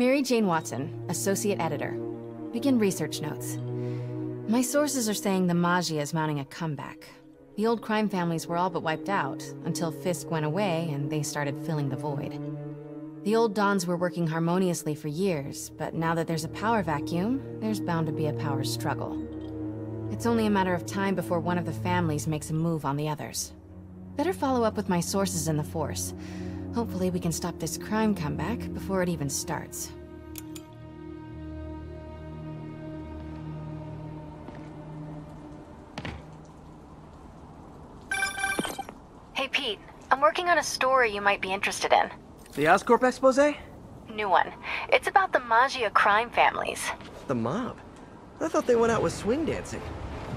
Mary Jane Watson, associate editor. Begin research notes. My sources are saying the Magia is mounting a comeback. The old crime families were all but wiped out, until Fisk went away and they started filling the void. The old dons were working harmoniously for years, but now that there's a power vacuum, there's bound to be a power struggle. It's only a matter of time before one of the families makes a move on the others. Better follow up with my sources in the force. Hopefully we can stop this crime comeback before it even starts. Hey Pete, I'm working on a story you might be interested in. The Oscorp expose? New one. It's about the Magia crime families. The mob? I thought they went out with swing dancing.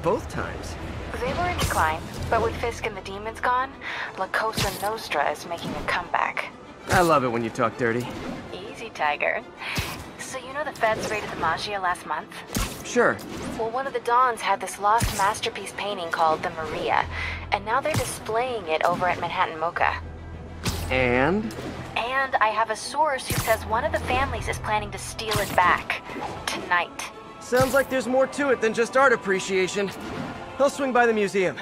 Both times. They were in decline, but with Fisk and the demons gone, La Cosa Nostra is making a comeback. I love it when you talk dirty. Easy, Tiger. So you know the feds raided the Magia last month? Sure. Well, one of the dons had this lost masterpiece painting called The Maria, and now they're displaying it over at Manhattan Mocha. And? And I have a source who says one of the families is planning to steal it back. Tonight. Sounds like there's more to it than just art appreciation. I'll swing by the museum.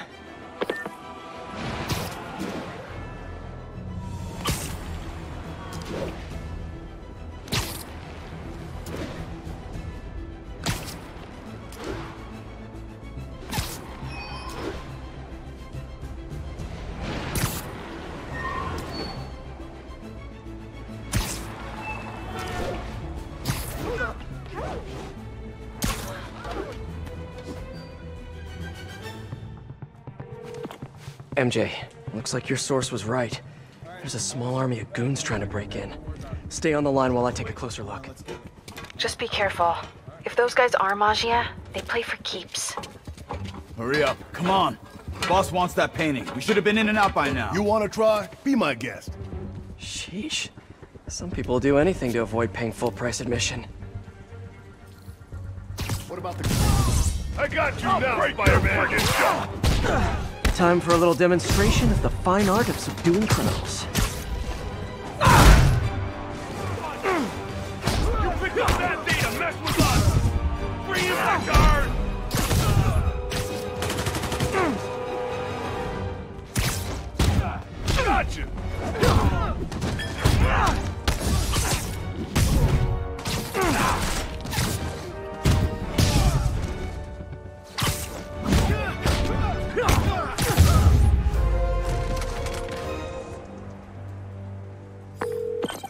MJ, looks like your source was right. There's a small army of goons trying to break in. Stay on the line while I take a closer look. Just be careful. If those guys are Magia, they play for keeps. Hurry up. Come on. The boss wants that painting. We should have been in and out by now. You want to try? Be my guest. Sheesh. Some people do anything to avoid paying full price admission. What about the... I got you now, Spider-Man! Time for a little demonstration of the fine art of subduing criminals. You picked up that day to mess with us! Bring him back, guard! Gotcha!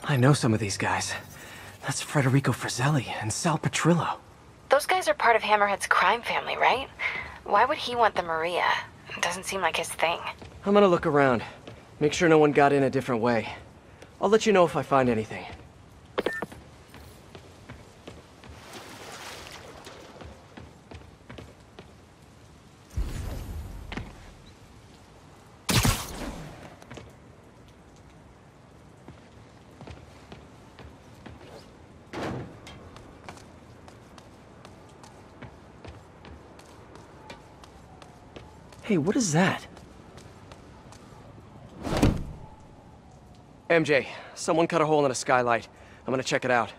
I know some of these guys. That's Frederico Frizzelli and Sal Petrillo. Those guys are part of Hammerhead's crime family, right? Why would he want the Maria? It doesn't seem like his thing. I'm gonna look around. Make sure no one got in a different way. I'll let you know if I find anything. Hey, what is that? MJ, someone cut a hole in a skylight. I'm gonna check it out.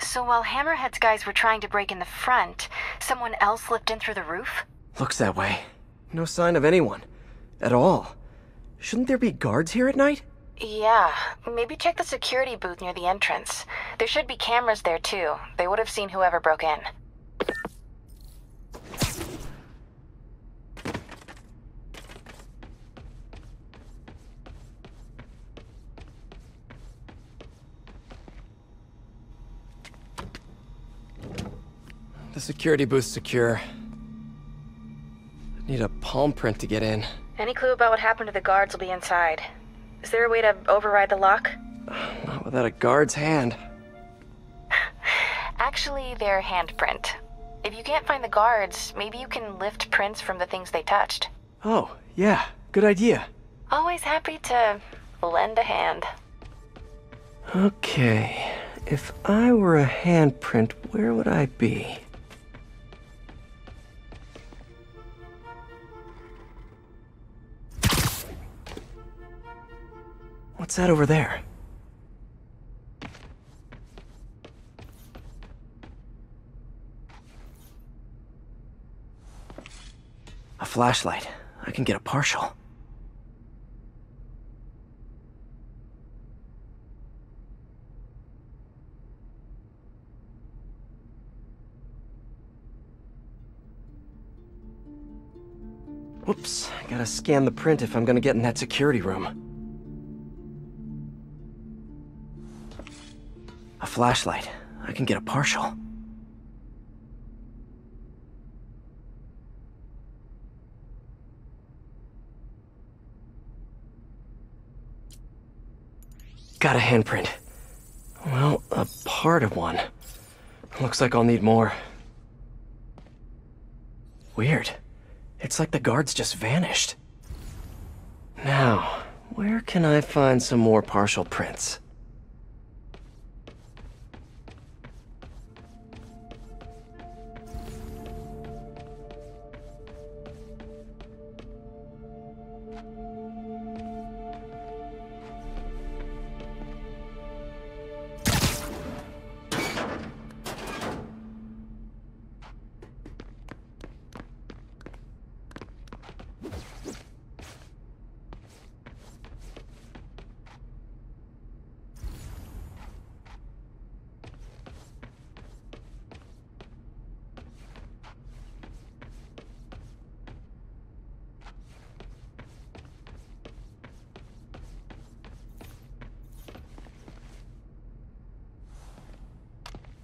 So while Hammerhead's guys were trying to break in the front, someone else slipped in through the roof? Looks that way. No sign of anyone. At all. Shouldn't there be guards here at night? Yeah, maybe check the security booth near the entrance. There should be cameras there too. They would have seen whoever broke in. The security booth's secure. I need a palm print to get in. Any clue about what happened to the guards will be inside. Is there a way to override the lock? Not without a guard's hand. Actually, they're handprint. If you can't find the guards, maybe you can lift prints from the things they touched. Oh, yeah. Good idea. Always happy to lend a hand. Okay. If I were a handprint, where would I be? What's that over there? A flashlight. I can get a partial. Whoops, gotta scan the print if I'm gonna get in that security room. A flashlight. I can get a partial. Got a handprint. Well, a part of one. Looks like I'll need more. Weird. It's like the guards just vanished. Now, where can I find some more partial prints?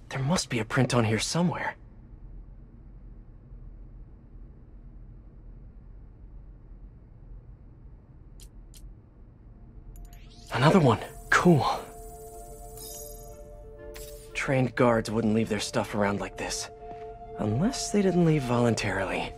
There must be a print on here somewhere. Another one. Cool. Trained guards wouldn't leave their stuff around like this. Unless they didn't leave voluntarily.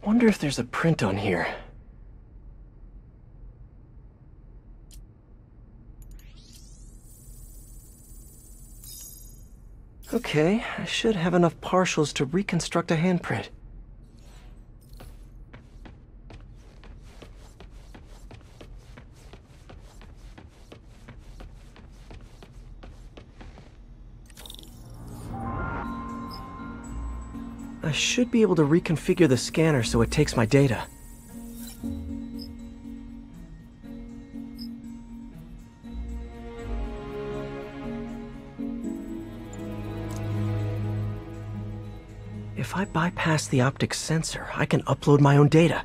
I wonder if there's a print on here. Okay, I should have enough partials to reconstruct a handprint. I should be able to reconfigure the scanner so it takes my data. If I bypass the optic sensor, I can upload my own data.